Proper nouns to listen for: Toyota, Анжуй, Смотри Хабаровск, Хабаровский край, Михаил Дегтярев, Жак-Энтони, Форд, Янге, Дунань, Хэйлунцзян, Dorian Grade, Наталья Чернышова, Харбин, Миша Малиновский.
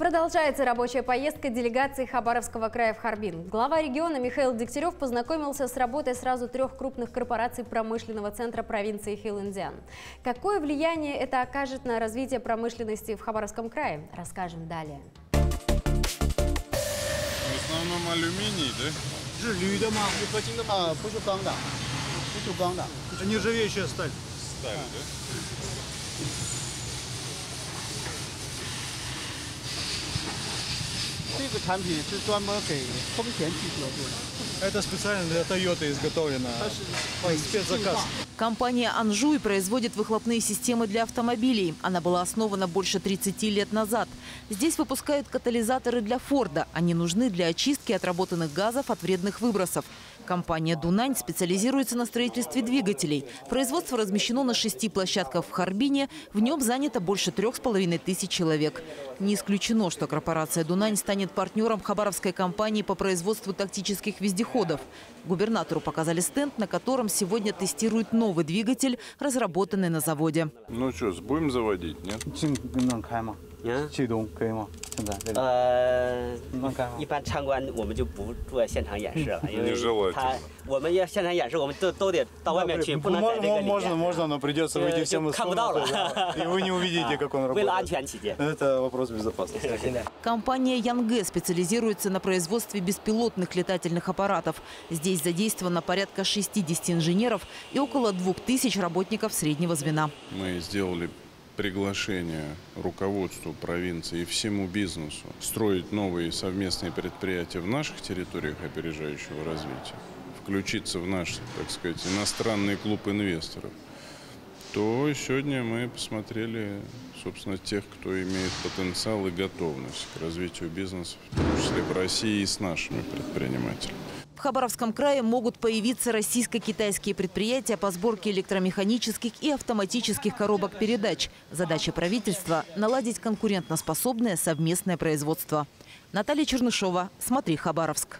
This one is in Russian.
Продолжается рабочая поездка делегации Хабаровского края в Харбин. Глава региона Михаил Дегтярев познакомился с работой сразу трех крупных корпораций промышленного центра провинции Хэйлунцзян. Какое влияние это окажет на развитие промышленности в Хабаровском крае, расскажем далее. В основном алюминий, да? Это нержавеющая сталь. Сталь, да? Это специально для Toyota изготовлено, спецзаказ. Компания «Анжуй» производит выхлопные системы для автомобилей. Она была основана больше 30 лет назад. Здесь выпускают катализаторы для «Форда». Они нужны для очистки отработанных газов от вредных выбросов. Компания «Дунань» специализируется на строительстве двигателей. Производство размещено на 6 площадках в Харбине. В нем занято больше 3500 человек. Не исключено, что корпорация «Дунань» станет партнером хабаровской компании по производству тактических вездеходов. Губернатору показали стенд, на котором сегодня тестируют новый двигатель, разработанный на заводе. Ну что, будем заводить, нет? Можно, но придется выйти всем из комнаты, и вы не увидите, как он работает. Это вопрос безопасности. Компания Янге специализируется на производстве беспилотных летательных аппаратов. Здесь задействовано порядка 60 инженеров и около 2000 работников среднего звена. Мы сделали приглашение руководству провинции и всему бизнесу строить новые совместные предприятия в наших территориях опережающего развития, включиться в наш, так сказать, иностранный клуб инвесторов, то сегодня мы посмотрели, собственно, тех, кто имеет потенциал и готовность к развитию бизнеса, в том числе в России и с нашими предпринимателями. В Хабаровском крае могут появиться российско-китайские предприятия по сборке электромеханических и автоматических коробок передач. Задача правительства – наладить конкурентоспособное совместное производство. Наталья Чернышова, «Смотри Хабаровск».